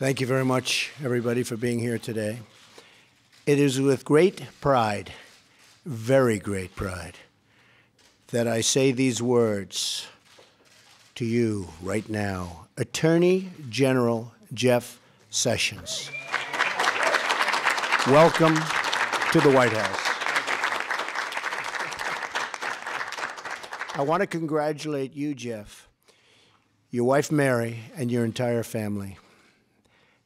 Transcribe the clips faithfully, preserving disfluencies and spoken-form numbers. Thank you very much, everybody, for being here today. It is with great pride, very great pride, that I say these words to you right now. Attorney General Jeff Sessions, welcome to the White House. I want to congratulate you, Jeff, your wife Mary, and your entire family.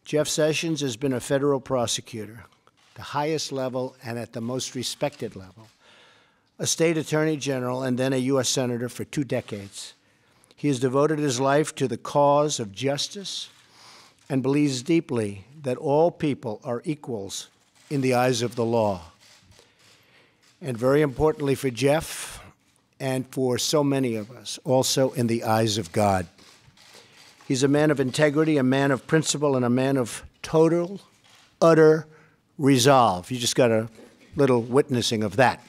Jeff Sessions has been a federal prosecutor, the highest level and at the most respected level, a state attorney general, and then a U S senator for two decades. He has devoted his life to the cause of justice and believes deeply that all people are equals in the eyes of the law. And very importantly for Jeff and for so many of us, also in the eyes of God. He's a man of integrity, a man of principle, and a man of total, utter resolve. You just got a little witnessing of that.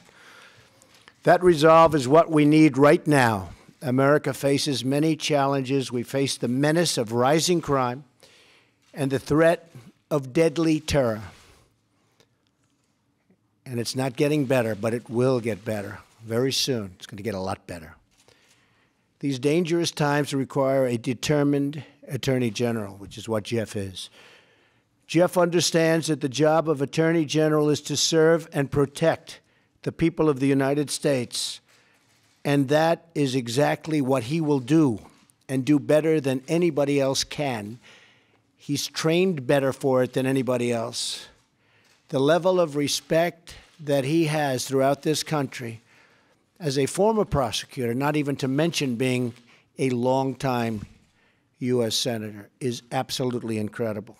That resolve is what we need right now. America faces many challenges. We face the menace of rising crime and the threat of deadly terror. And it's not getting better, but it will get better very soon. It's going to get a lot better. These dangerous times require a determined Attorney General, which is what Jeff is. Jeff understands that the job of Attorney General is to serve and protect the people of the United States, and that is exactly what he will do, and do better than anybody else can. He's trained better for it than anybody else. The level of respect that he has throughout this country as a former prosecutor, not even to mention being a longtime U S senator, is absolutely incredible.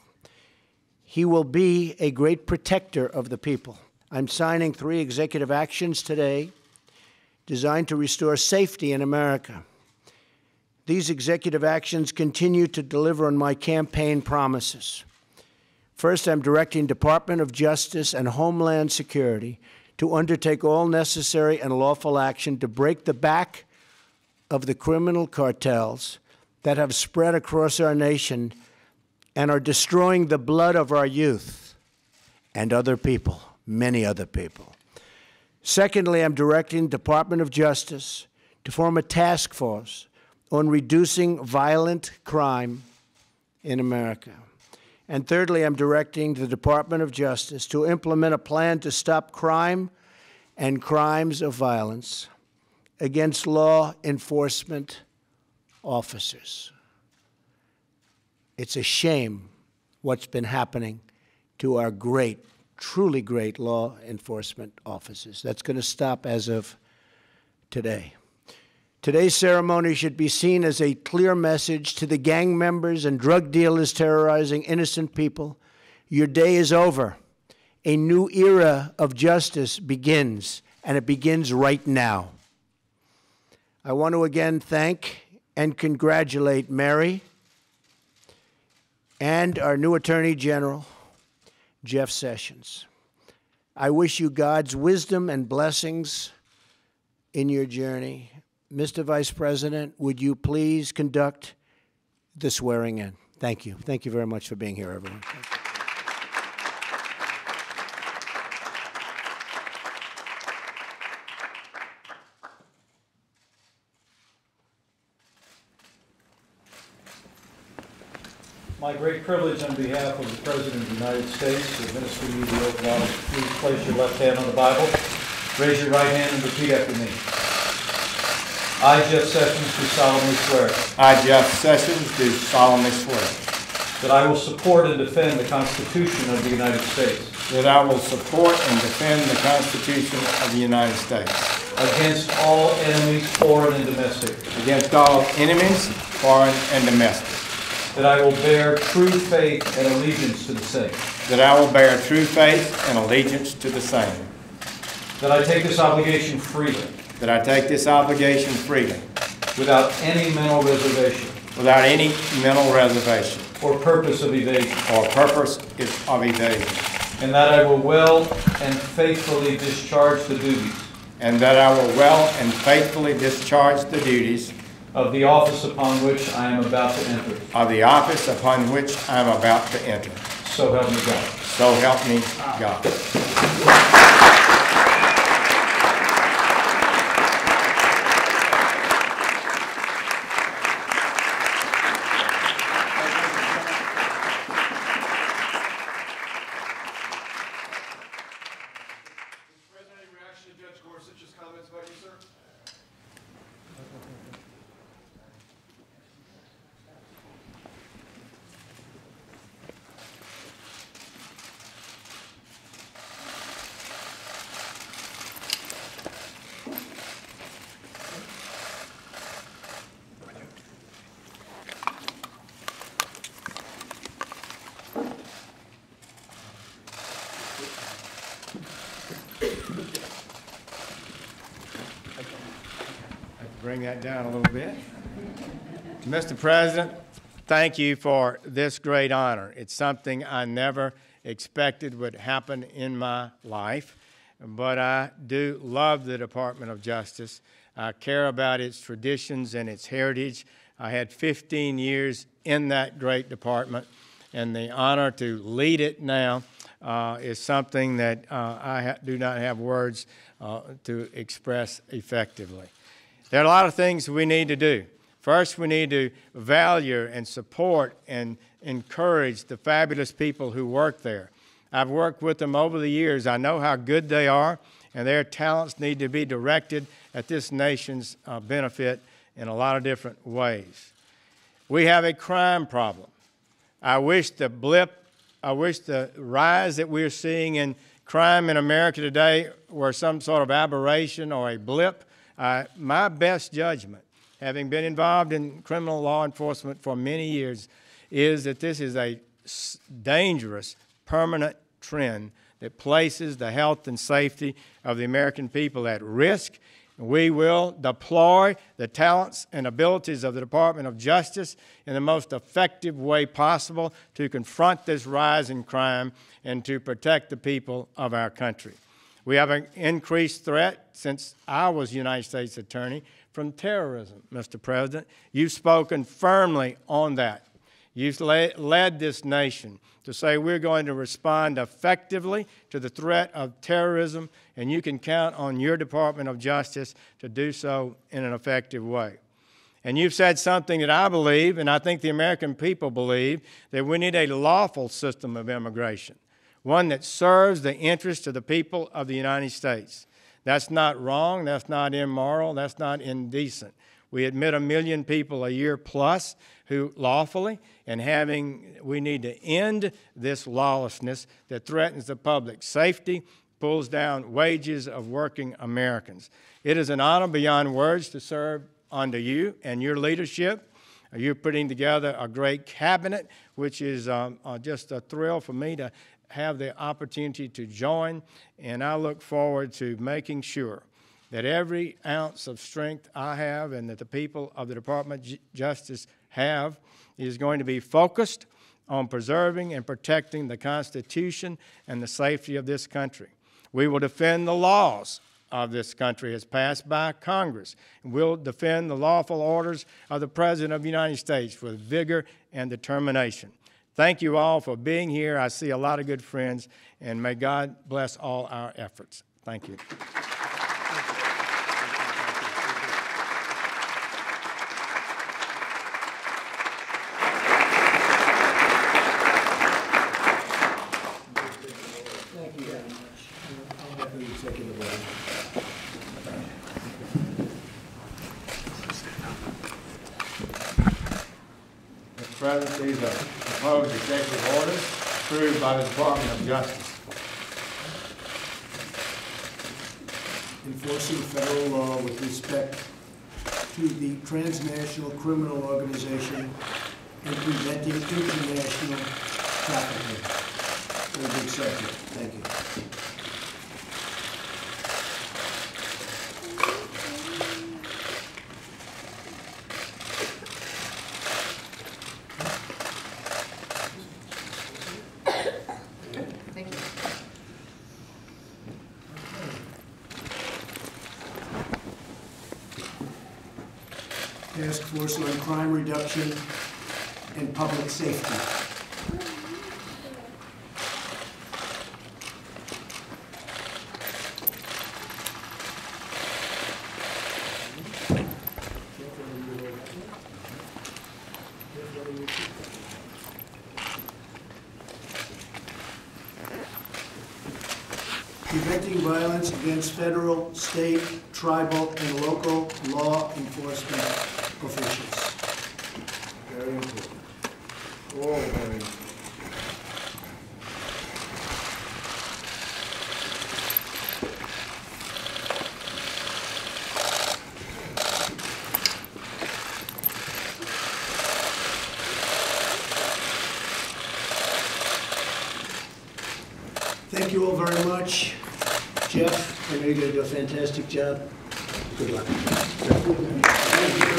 He will be a great protector of the people. I'm signing three executive actions today designed to restore safety in America. These executive actions continue to deliver on my campaign promises. First, I'm directing Department of Justice and Homeland Security to undertake all necessary and lawful action to break the back of the criminal cartels that have spread across our nation and are destroying the blood of our youth and other people, many other people. Secondly, I'm directing Department of Justice to form a task force on reducing violent crime in America. And thirdly, I'm directing the Department of Justice to implement a plan to stop crime and crimes of violence against law enforcement officers. It's a shame what's been happening to our great, truly great law enforcement officers. That's going to stop as of today. Today's ceremony should be seen as a clear message to the gang members and drug dealers terrorizing innocent people. Your day is over. A new era of justice begins, and it begins right now. I want to again thank and congratulate Mary and our new Attorney General, Jeff Sessions. I wish you God's wisdom and blessings in your journey. Mister Vice President, would you please conduct the swearing in? Thank you. Thank you very much for being here, everyone. My great privilege on behalf of the President of the United States to administer you the oath of office. Please place your left hand on the Bible, raise your right hand, and repeat after me. I, Jeff Sessions, do solemnly swear. I, Jeff Sessions, do solemnly swear. That I will support and defend the Constitution of the United States. That I will support and defend the Constitution of the United States. Against all enemies, foreign and domestic. Against all enemies, foreign and domestic. That I will bear true faith and allegiance to the same. That I will bear true faith and allegiance to the same. That I take this obligation freely. That I take this obligation freely. Without any mental reservation. Without any mental reservation. Or purpose of evasion. Or purpose of evasion. And that I will well and faithfully discharge the duties. And that I will well and faithfully discharge the duties of the office upon which I am about to enter. Of the office upon which I am about to enter. So help me God. So help me God. Bring that down a little bit. Mister President, thank you for this great honor. It's something I never expected would happen in my life, but I do love the Department of Justice. I care about its traditions and its heritage. I had fifteen years in that great department, and the honor to lead it now uh, is something that uh, I ha do not have words uh, to express effectively. There are a lot of things we need to do. First, we need to value and support and encourage the fabulous people who work there. I've worked with them over the years. I know how good they are, and their talents need to be directed at this nation's uh, benefit in a lot of different ways. We have a crime problem. I wish the blip, I wish the rise that we're seeing in crime in America today were some sort of aberration or a blip. Uh, my best judgment, having been involved in criminal law enforcement for many years, is that this is a dangerous, permanent trend that places the health and safety of the American people at risk. We will deploy the talents and abilities of the Department of Justice in the most effective way possible to confront this rise in crime and to protect the people of our country. We have an increased threat since I was United States Attorney from terrorism, Mister President. You've spoken firmly on that. You've led this nation to say we're going to respond effectively to the threat of terrorism, and you can count on your Department of Justice to do so in an effective way. And you've said something that I believe, and I think the American people believe, that we need a lawful system of immigration. One that serves the interests of the people of the United States. That's not wrong, that's not immoral, that's not indecent. We admit a million people a year plus who lawfully, and having, we need to end this lawlessness that threatens the public safety, pulls down wages of working Americans. It is an honor beyond words to serve under you and your leadership. You're putting together a great cabinet, which is um, uh, just a thrill for me to have the opportunity to join, and I look forward to making sure that every ounce of strength I have and that the people of the Department of Justice have is going to be focused on preserving and protecting the Constitution and the safety of this country. We will defend the laws of this country as passed by Congress, and we'll defend the lawful orders of the President of the United States with vigor and determination. Thank you all for being here. I see a lot of good friends, and may God bless all our efforts. Thank you. By the Department of Justice. Enforcing federal law with respect to the transnational criminal organization and preventing international trafficking. Very subject. Thank you. Task Force on Crime Reduction and Public Safety. Preventing violence against federal, state, tribal, and local law enforcement officials. Very important. All very important. Thank you all very much. Jeff, I know you're going to do a fantastic job. Good luck. Thank you.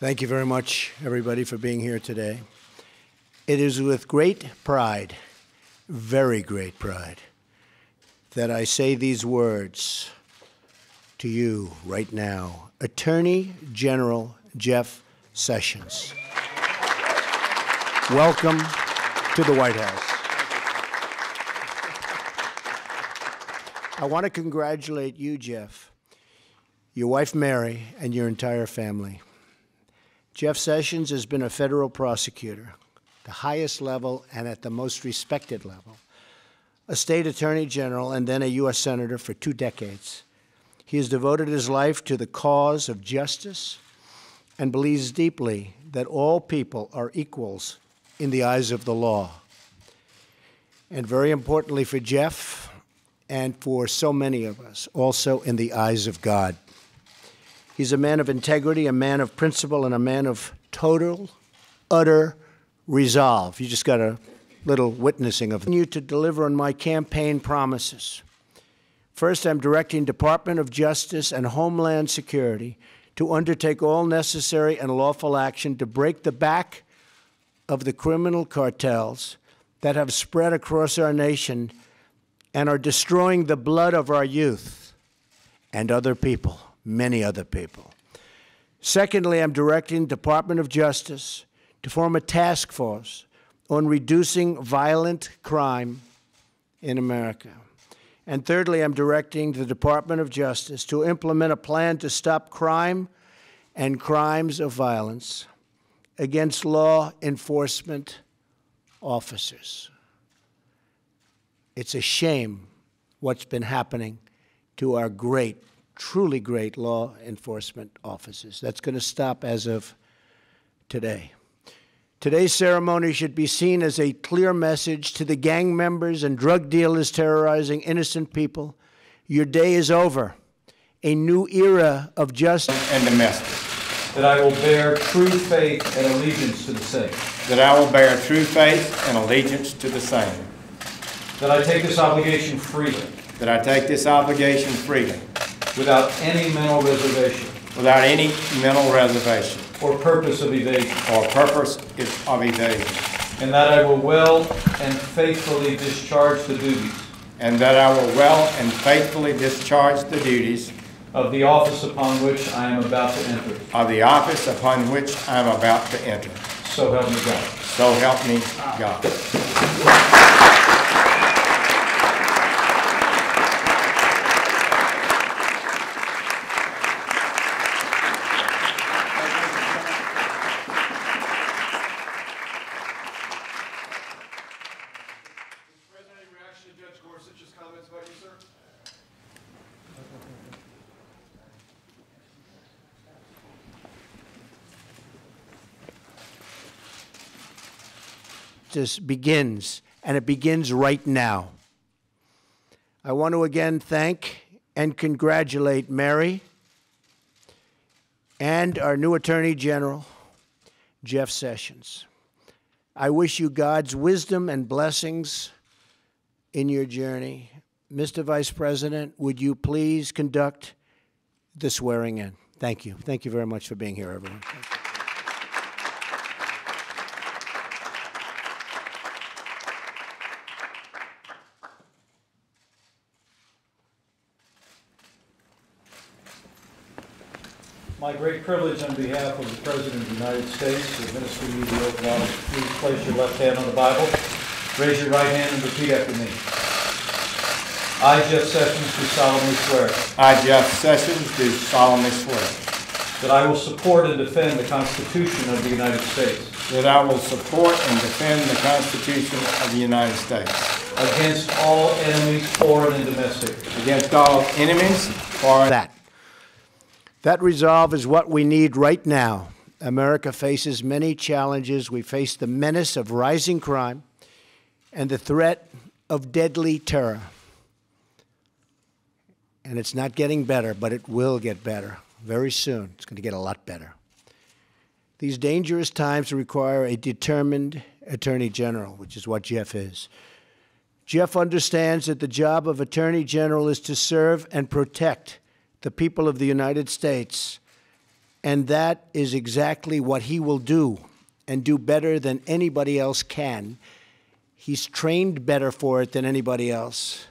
Thank you very much, everybody, for being here today. It is with great pride, very great pride, that I say these words to you right now. Attorney General Jeff Sessions, welcome to the White House. I want to congratulate you, Jeff, your wife Mary, and your entire family. Jeff Sessions has been a federal prosecutor, the highest level and at the most respected level, a state attorney general, and then a U S senator for two decades. He has devoted his life to the cause of justice and believes deeply that all people are equals in the eyes of the law. And very importantly for Jeff and for so many of us, also in the eyes of God. He's a man of integrity, a man of principle, and a man of total, utter resolve. You just got a little witnessing of it. I continue to deliver on my campaign promises. First, I'm directing Department of Justice and Homeland Security to undertake all necessary and lawful action to break the back of the criminal cartels that have spread across our nation and are destroying the blood of our youth and other people. Many other people. Secondly, I'm directing Department of Justice to form a task force on reducing violent crime in America. And thirdly, I'm directing the Department of Justice to implement a plan to stop crime and crimes of violence against law enforcement officers. It's a shame what's been happening to our great truly great law enforcement officers. That's going to stop as of today. Today's ceremony should be seen as a clear message to the gang members and drug dealers terrorizing innocent people. Your day is over. A new era of justice. And domestic. That I will bear true faith and allegiance to the same. That I will bear true faith and allegiance to the same. That I take this obligation freely. That I take this obligation freely. Without any mental reservation. Without any mental reservation. Or purpose of evasion. Or purpose of evasion. And that I will well and faithfully discharge the duties. And that I will well and faithfully discharge the duties. Of the office upon which I am about to enter. Of the office upon which I am about to enter. So help me God. So help me God. Justice begins, and it begins right now. I want to again thank and congratulate Mary and our new Attorney General, Jeff Sessions. I wish you God's wisdom and blessings in your journey. Mister Vice President, would you please conduct the swearing in? Thank you. Thank you very much for being here, everyone. my great privilege on behalf of the President of the United States to administer you the oath of office. Please place your left hand on the Bible, raise your right hand, and repeat after me. I, Jeff Sessions, do solemnly swear. I, Jeff Sessions, do solemnly swear. That I will support and defend the Constitution of the United States. That I will support and defend the Constitution of the United States. Against all enemies, foreign and domestic. Against all enemies, foreign. That. That resolve is what we need right now. America faces many challenges. We face the menace of rising crime and the threat of deadly terror. And it's not getting better, but it will get better very soon. It's going to get a lot better. These dangerous times require a determined Attorney General, which is what Jeff is. Jeff understands that the job of Attorney General is to serve and protect the people of the United States, and that is exactly what he will do, and do better than anybody else can. He's trained better for it than anybody else.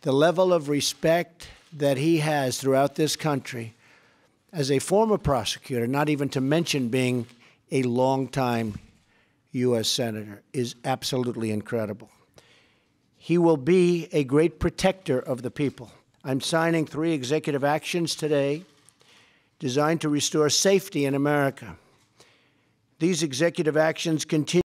The level of respect that he has throughout this country as a former prosecutor, not even to mention being a longtime U S senator, is absolutely incredible. He will be a great protector of the people. I'm signing three executive actions today designed to restore safety in America. These executive actions continue.